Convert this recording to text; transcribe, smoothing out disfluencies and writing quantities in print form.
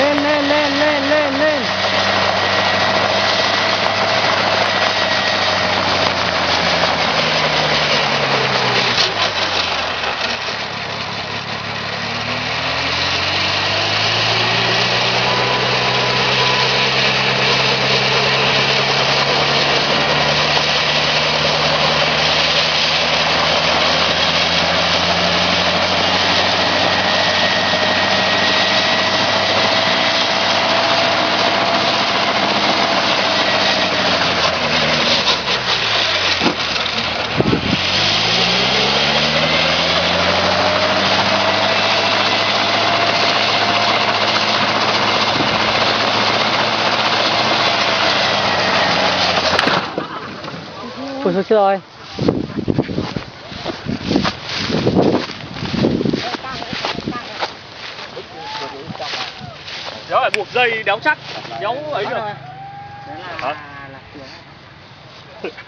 Lên. Xuống chưa rồi. Nếu phải buộc dây đéo chắc, đéo ấy được. Đấy là